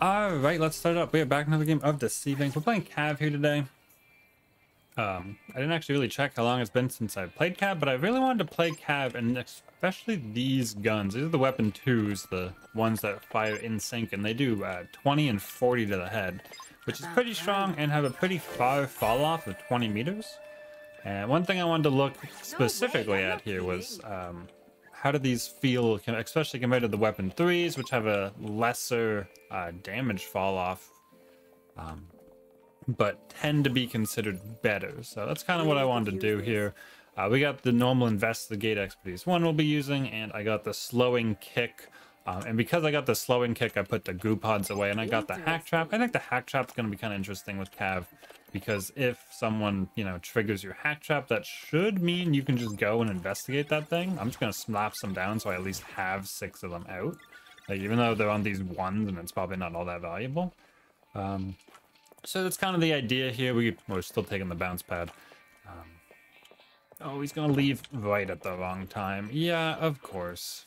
Alright, let's start up. We are back in another game of Deceive Inc. We're playing Cav here today. I didn't actually really check how long it's been since I've played Cav, but I really wanted to play Cav, and especially these guns. These are the Weapon 2s, the ones that fire in sync, and they do 20 and 40 to the head, which is pretty strong and have a pretty far fall off of 20 meters. And one thing I wanted to look specifically at here was how do these feel, especially compared to the Weapon 3s, which have a lesser damage fall-off, but tend to be considered better. So that's kind of what I wanted to do here. We got the normal Investigate Expertise 1 we'll be using, and I got the Slowing Kick. And because I got the Slowing Kick, I put the Goo Pods away, and I got the Hack Trap. I think the Hack Trap's going to be kind of interesting with Cav, because if someone, you know, triggers your Hack Trap, that should mean you can just go and investigate that thing. I'm just going to slap some down so I at least have 6 of them out. Like, even though they're on these ones and it's probably not all that valuable. So that's kind of the idea here. We're still taking the bounce pad. Oh, he's going to leave right at the wrong time. Yeah, of course.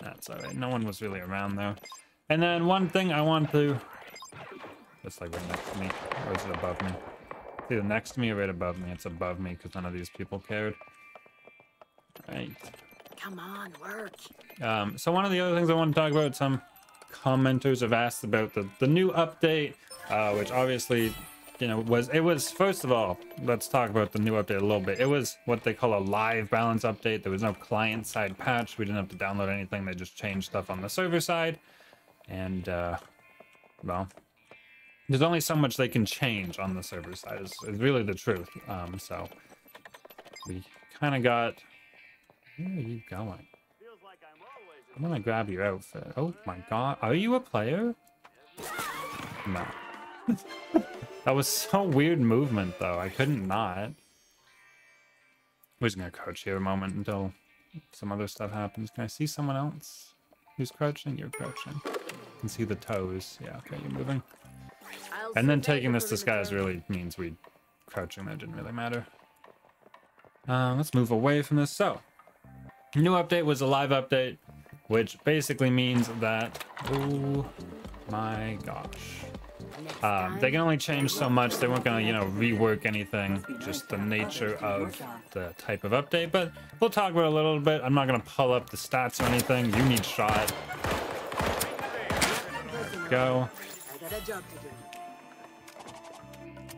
That's all right. No one was really around there. And then one thing I want to... It's like right next to me, or is it above me? It's either next to me or right above me. It's above me because none of these people cared. Right. Come on, work. So one of the other things I want to talk about, some commenters have asked about the new update, which obviously, you know, it was first of all, let's talk about the new update a little bit. It was what they call a live balance update. There was no client-side patch. We didn't have to download anything. They just changed stuff on the server side, and well, there's only so much they can change on the server side, is really the truth. So we kind of got... Where are you going? I'm gonna grab your outfit. Oh my god, are you a player? No. That was so weird movement though, I couldn't not. We're just gonna crouch here a moment until some other stuff happens. Can I see someone else who's crouching? You're crouching. You can see the toes. Yeah, okay, you're moving. And then taking this disguise really means we crouching there didn't really matter. Let's move away from this. So, new update was a live update, which basically means that, oh my gosh, they can only change so much. They weren't gonna, you know, rework anything, just the nature of the type of update. But we'll talk about it a little bit. I'm not gonna pull up the stats or anything. You need shot. There we go.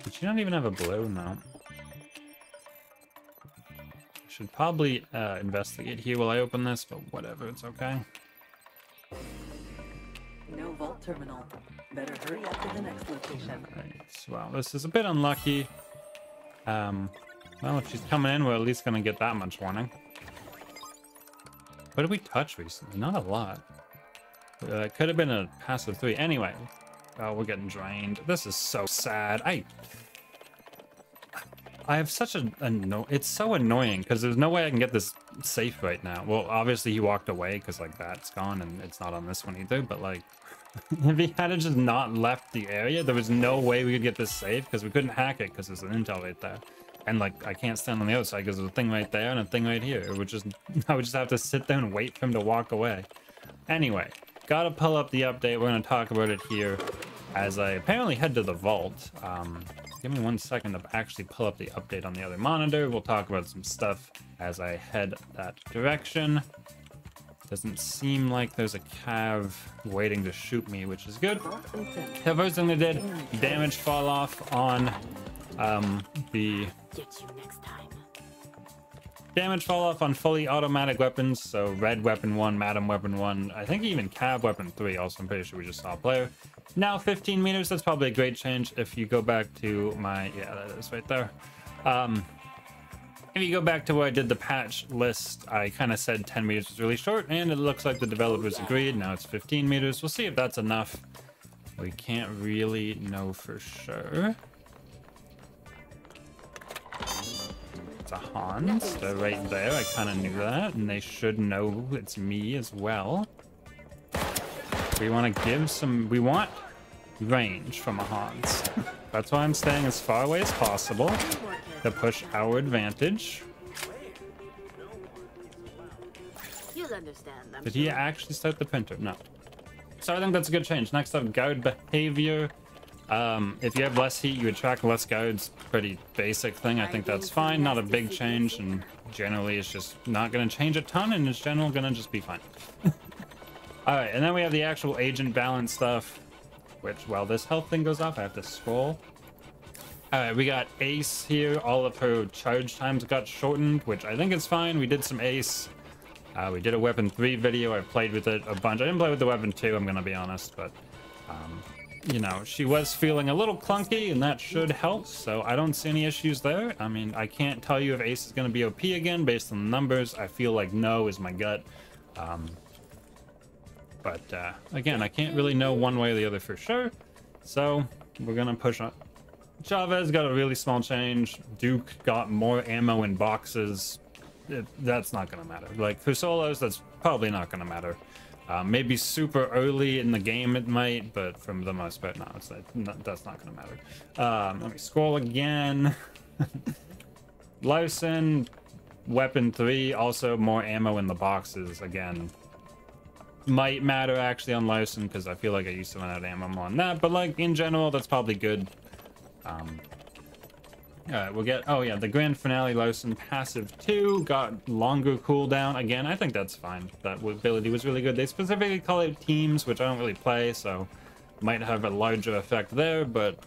Did you not even have a blue? No. Should probably investigate here while I open this, but whatever, it's okay. No vault terminal. Better hurry up to the next location. Right. Well, this is a bit unlucky. Well, if she's coming in, we're at least gonna get that much warning. What did we touch recently? Not a lot. It could have been a passive 3. Anyway. Oh, we're getting drained. This is so sad. I have such a no. It's so annoying because there's no way I can get this safe right now. Well, obviously he walked away because like that's gone and it's not on this one either. But like, if he had just not left the area, there was no way we could get this safe because we couldn't hack it because there's an intel right there. And like, I can't stand on the other side because there's a thing right there and a thing right here. I would just have to sit there and wait for him to walk away. Anyway, gotta pull up the update. We're gonna talk about it here as I apparently head to the vault. Give me one second to actually pull up the update on the other monitor. We'll talk about some stuff as I head that direction. Doesn't seem like there's a Cav waiting to shoot me, which is good. The first thing they did, damage fall off on the... Get you next time. Damage fall off on fully automatic weapons, so Red Weapon 1, Madam Weapon 1, I think even Cav Weapon 3 also, I'm pretty sure we just saw a player. Now 15 meters, that's probably a great change if you go back to my, yeah, that is right there. If you go back to where I did the patch list, I kind of said 10 meters was really short, and it looks like the developers agreed. Now it's 15 meters, we'll see if that's enough. We can't really know for sure. It's a Hans. They're right there. I kind of knew that, and they should know it's me as well. We want to give some... We want range from a Hans. That's why I'm staying as far away as possible to push our advantage. Did he actually start the printer? No. So I think that's a good change. Next up, goad behavior. If you have less heat, you attract less goads. Pretty basic thing. I think that's fine. Not a big change, and generally it's just not going to change a ton, and it's generally going to just be fine. All right, and then we have the actual agent balance stuff, which while this health thing goes off, I have to scroll. All right, we got Ace here. All of her charge times got shortened, which I think is fine. We did some Ace. We did a Weapon 3 video. I played with it a bunch. I didn't play with the Weapon 2, I'm going to be honest, but... you know, she was feeling a little clunky, and that should help, so I don't see any issues there. I mean, I can't tell you if Ace is going to be OP again based on the numbers. I feel like no is my gut. But again, I can't really know one way or the other for sure, so we're going to push on. Chavez got a really small change. Duke got more ammo in boxes. That's not going to matter. Like, for solos, that's probably not going to matter. Maybe super early in the game it might, but for the most part, no, it's not, that's not going to matter. Let me scroll again. Larcin, Weapon 3, also more ammo in the boxes, again. Might matter, actually, on Larcin, because I feel like I used to run out of ammo on that, but, like, in general, that's probably good. Alright, we'll get... Oh, yeah, the Grand Finale Larcin Passive 2 got longer cooldown. Again, I think that's fine. That ability was really good. They specifically call it teams, which I don't really play, so might have a larger effect there, but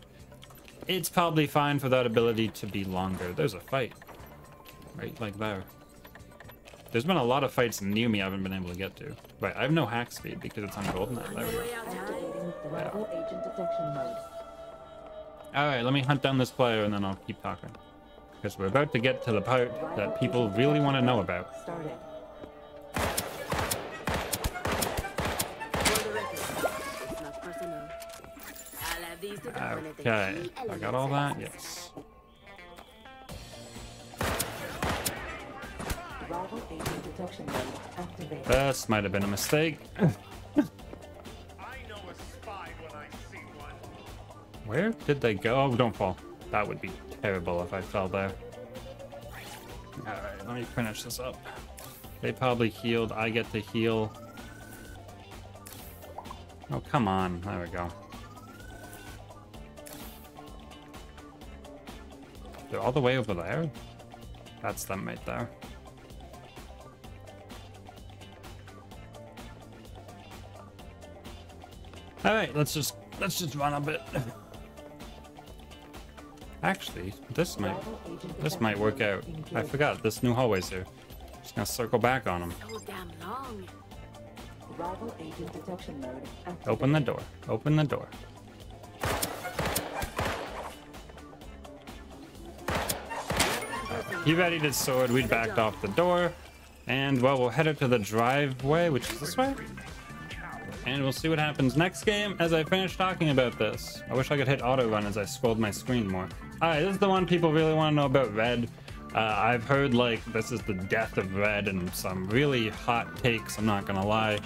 it's probably fine for that ability to be longer. There's a fight. Right, like there. There's been a lot of fights near me I haven't been able to get to. Right, I have no hack speed because it's on gold now. There we go. Yeah. Alright, let me hunt down this player and then I'll keep talking. Because we're about to get to the part that people really want to know about. Okay, I got all that? Yes. This might have been a mistake. Where did they go? Oh, don't fall. That would be terrible if I fell there. Alright, let me finish this up. They probably healed. I get to heal. Oh, come on. There we go. They're all the way over there? That's them right there. Alright, let's just run a bit. Actually, this might work out. I forgot this new hallway's here. Just gonna circle back on him. Open the door. Open the door. He readied his sword. We backed off the door, and well, we'll head up to the driveway, which is this way. And we'll see what happens next game as I finish talking about this. I wish I could hit auto run as I scrolled my screen more. Alright, this is the one people really want to know about Red. I've heard, like, this is the death of Red and some really hot takes, I'm not gonna lie.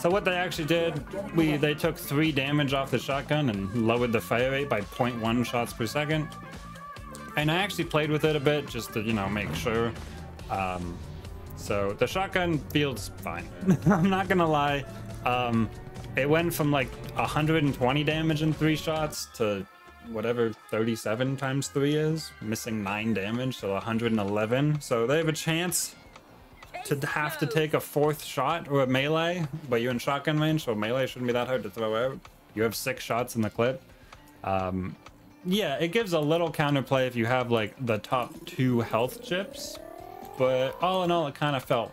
So what they actually did, they took 3 damage off the shotgun and lowered the fire rate by 0.1 shots per second. And I actually played with it a bit just to, you know, make sure. So the shotgun feels fine. I'm not gonna lie. It went from like 120 damage in 3 shots to whatever 37 times 3 is, missing 9 damage, so 111. So they have a chance to have to take a 4th shot or a melee, but you're in shotgun range, so melee shouldn't be that hard to throw out. You have 6 shots in the clip. Yeah, it gives a little counterplay if you have like the top 2 health chips, but all in all, it kind of felt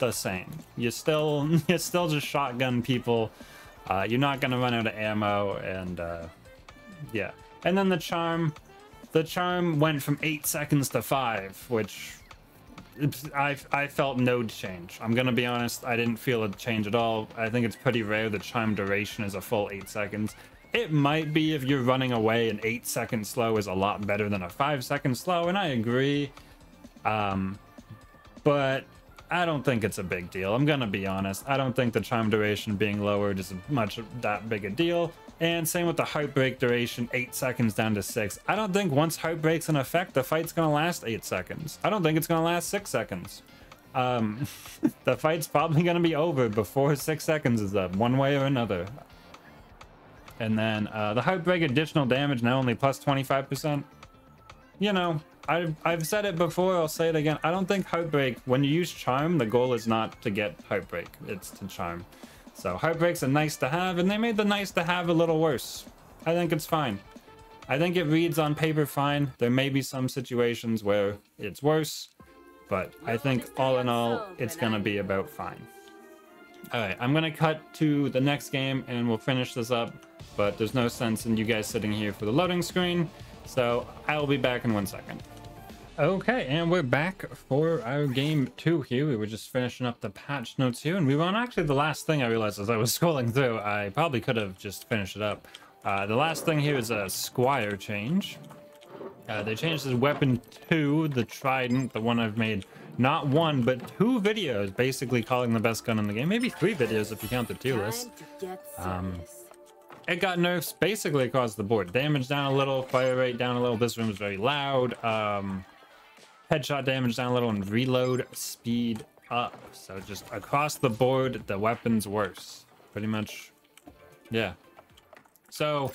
the same. You're still just shotgun people. You're not gonna run out of ammo, and yeah. And then the charm went from 8 seconds to 5, which I felt no change. I'm gonna be honest, I didn't feel a change at all. I think it's pretty rare the charm duration is a full 8 seconds. It might be if you're running away, an 8-second slow is a lot better than a 5-second slow, and I agree. But I don't think it's a big deal. I'm gonna be honest. I don't think the charm duration being lowered is much that big a deal. And same with the heartbreak duration, 8 seconds down to 6. I don't think once heartbreak's in effect, the fight's gonna last 8 seconds. I don't think it's gonna last 6 seconds. The fight's probably gonna be over before 6 seconds is up, one way or another. And then the Heartbreak additional damage now only plus 25%. You know, I've said it before, I'll say it again. I don't think Heartbreak, when you use Charm, the goal is not to get Heartbreak, it's to Charm. So Heartbreaks are nice to have, and they made the nice to have a little worse. I think it's fine. I think it reads on paper fine. There may be some situations where it's worse, but I think all in all, it's gonna be about fine. All right, I'm gonna cut to the next game and we'll finish this up, but there's no sense in you guys sitting here for the loading screen, so I'll be back in 1 second. Okay, and we're back for our game 2 here. We were just finishing up the patch notes here, and we were on actually the last thing I realized as I was scrolling through. I probably could have just finished it up. The last thing here is a Squire change. They changed this Weapon 2, the Trident, the one I've made not one, but 2 videos basically calling the best gun in the game. Maybe 3 videos if you count the tier list. It got nerfs basically across the board. Damage down a little, fire rate down a little. This room is very loud. Headshot damage down a little, and reload speed up. So just across the board, the weapon's worse. Pretty much, yeah. So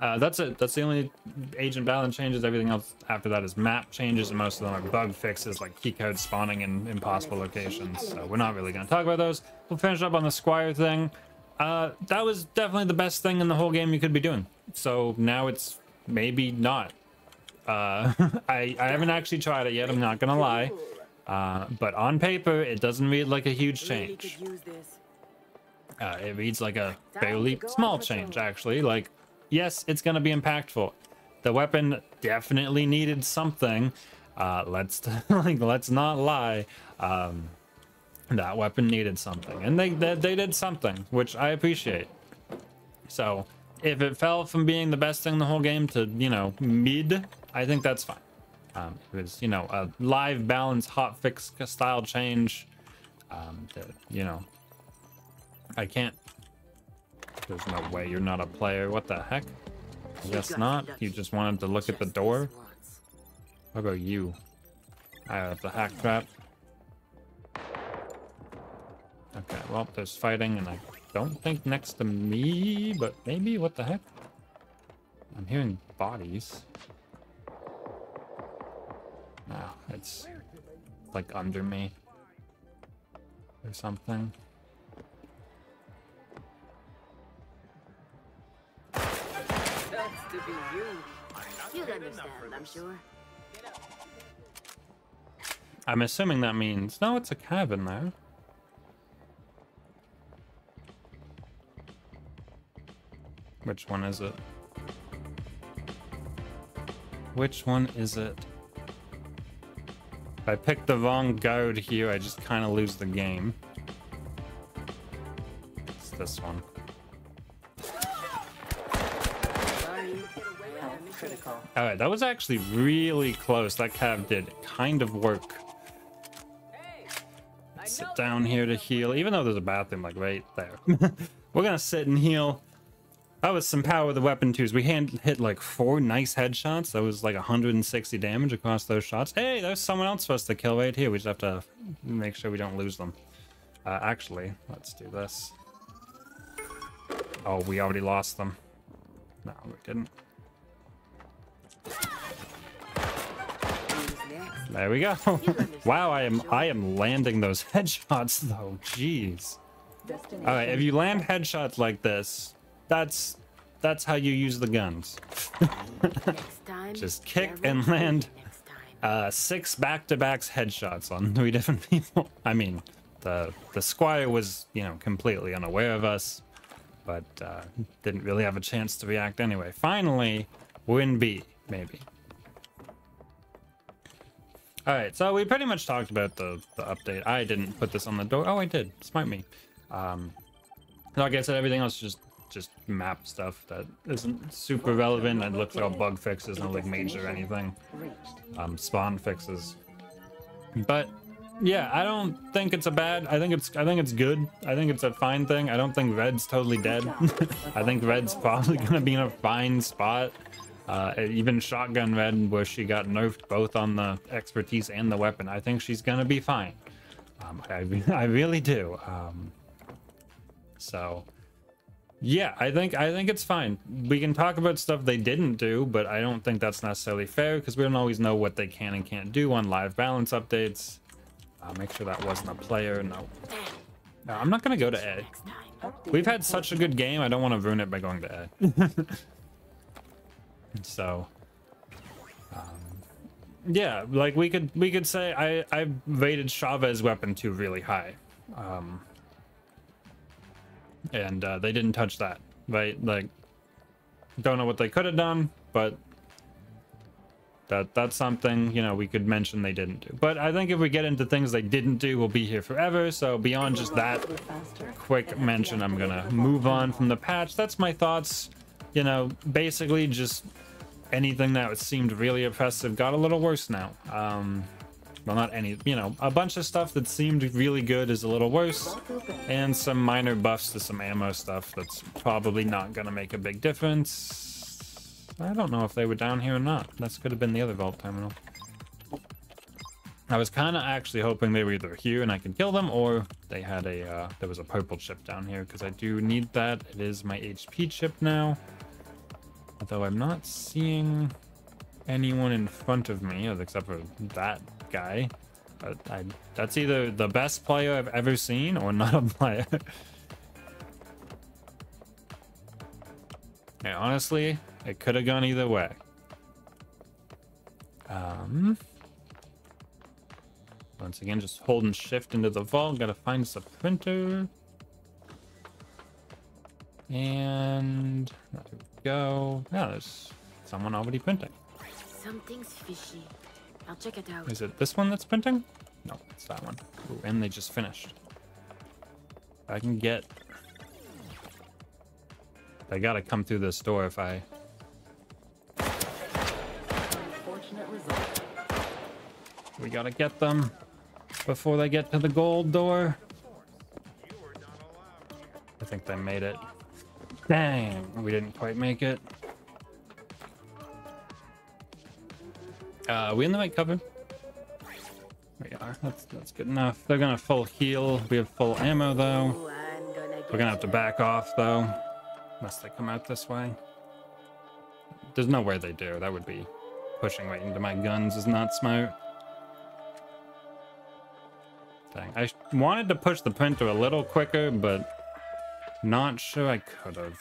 that's it. That's the only agent balance changes. Everything else after that is map changes, and most of them are bug fixes, like keycode spawning in impossible locations. So we're not really going to talk about those. We'll finish up on the Squire thing. That was definitely the best thing in the whole game you could be doing. So now it's maybe not. I haven't actually tried it yet, I'm not gonna lie, but on paper it doesn't read like a huge change. It reads like a fairly small change, actually. Like, yes, it's gonna be impactful. The weapon definitely needed something. Let's not lie. That weapon needed something, and they did something, which I appreciate. So if it fell from being the best thing in the whole game to, you know, mid, I think that's fine. It was, you know, a live balance hotfix style change. That, you know, I can't. There's no way you're not a player. What the heck? Yes, not. You just wanted to look at the door. What about you? I have the hack trap. Okay, well, there's fighting, and I don't think next to me, but maybe. What the heck? I'm hearing bodies. No, it's like under me or something. That's to be you. You'd understand, I'm sure. I'm assuming that means no. It's a cabin there. Which one is it? Which one is it? If I pick the wrong guard here, I just kind of lose the game. It's this one. All right, that was actually really close. That Cav did kind of work. Let's sit down here to heal, even though there's a bathroom like right there. We're gonna sit and heal. That was some power with the Weapon 2s. We hit like 4 nice headshots. That was like 160 damage across those shots. Hey, there's someone else for us to kill right here. We just have to make sure we don't lose them. Actually, let's do this. Oh, we already lost them. No, we didn't. There we go. Wow, I am landing those headshots though. Jeez. All right, if you land headshots like this, that's how you use the guns. Just kick and land 6 back-to-backs headshots on 3 different people. I mean, the Squire was, you know, completely unaware of us, but didn't really have a chance to react anyway. Finally, win B, maybe. All right, so we pretty much talked about the update. I didn't put this on the door. Oh, I did. Smart me. Like I said, everything else just map stuff that isn't super relevant. I'd look for all bug fixes, no like major or anything, spawn fixes. But yeah, I don't think it's a bad. I think it's good. I think it's a fine thing. I don't think Red's totally dead. I think Red's probably gonna be in a fine spot. Even Shotgun Red, where she got nerfed both on the expertise and the weapon, I think she's gonna be fine. I really do. So yeah, I think it's fine. We can talk about stuff they didn't do, but I don't think that's necessarily fair because we don't always know what they can and can't do on live balance updates. Make sure that wasn't a player. No. No, I'm not gonna go to A. We've had such a good game, I don't want to ruin it by going to A. So yeah, like we could say I rated Chavez Weapon 2 really high, and they didn't touch that, right? Like, don't know what they could have done, but that's something, you know, we could mention they didn't do. But I think if we get into things they didn't do, we'll be here forever. So beyond just that quick mention, I'm gonna move on from the patch. That's my thoughts. You know, basically just anything that seemed really oppressive got a little worse now. Well, not any, you know, a bunch of stuff that seemed really good is a little worse, and some minor buffs to some ammo stuff that's probably not gonna make a big difference. I don't know if they were down here or not. That could have been the other vault terminal. I was kind of actually hoping they were either here and I could kill them, or they had a there was a purple chip down here, because I do need that. It is my HP chip now, although I'm not seeing anyone in front of me except for that guy. But that's either the best player I've ever seen or not a player. Yeah, honestly, it could have gone either way. Once again, just holding shift into the vault. Gotta find us a printer. And there we go. Yeah, there's someone already printing. Something's fishy. I'll check it out. Is it this one that's printing? No, it's that one. Ooh, and they just finished. I can get... I gotta come through this door if I... We gotta get them before they get to the gold door. I think they made it. Dang, we didn't quite make it. Are we in the right cupboard? We are. That's good enough. They're gonna full heal. We have full ammo though. We're gonna have to back off though. Unless they come out this way. There's no way they do. That would be pushing right into my guns is not smart. Dang. I wanted to push the printer a little quicker, but not sure I could have.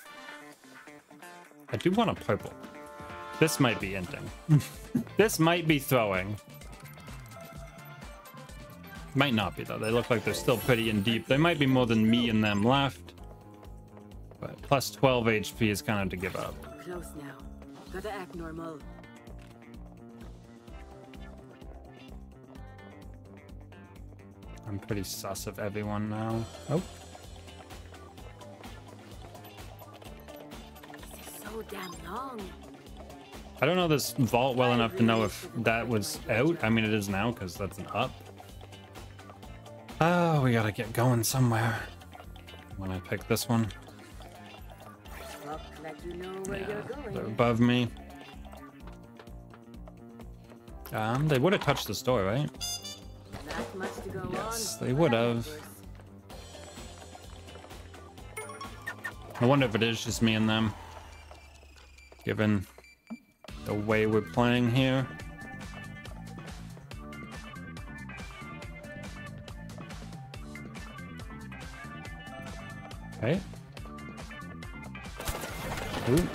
I do want a purple. This might be ending. This might be throwing. Might not be, though. They look like they're still pretty in deep. They might be more than me and them left. But plus 12 HP is kind of to give up. Close now. Gotta act normal. I'm pretty sus of everyone now. Oh. This is so damn long. I don't know this vault well enough to know if that was out. I mean, it is now because that's an up. Oh, we gotta get going somewhere. When I pick this one. You know where you're going. They're above me. They would have touched this door, right? Not much to go yes, on. They would have. I wonder if it is just me and them, given the way we're playing here. Okay. Ooh.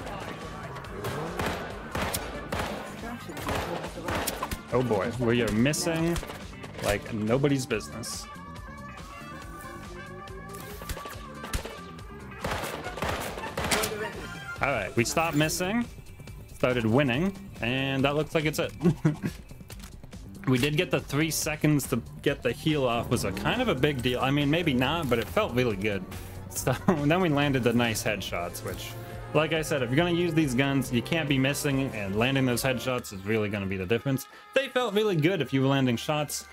Oh boy, we are missing like nobody's business. All right, we stopped missing, started winning, and that looks like it's it. We did get the 3 seconds to get the heal off. Was a kind of a big deal. I mean, maybe not, but it felt really good. So then we landed the nice headshots, which, like I said, if you're going to use these guns, you can't be missing, and landing those headshots is really going to be the difference. They felt really good if you were landing shots.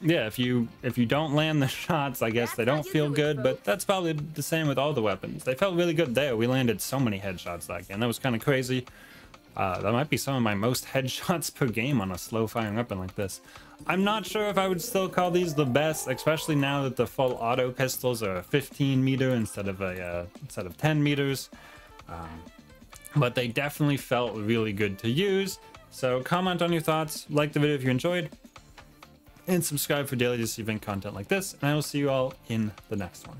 Yeah, if you don't land the shots, I guess they don't feel good, but that's probably the same with all the weapons. They felt really good there. We landed so many headshots that game. That was kind of crazy. That might be some of my most headshots per game on a slow firing weapon like this. I'm not sure if I would still call these the best, especially now that the full auto pistols are a 15 meter instead of 10 meters. But they definitely felt really good to use. So comment on your thoughts, like the video if you enjoyed, and subscribe for daily Deceive Inc content like this, and I will see you all in the next one.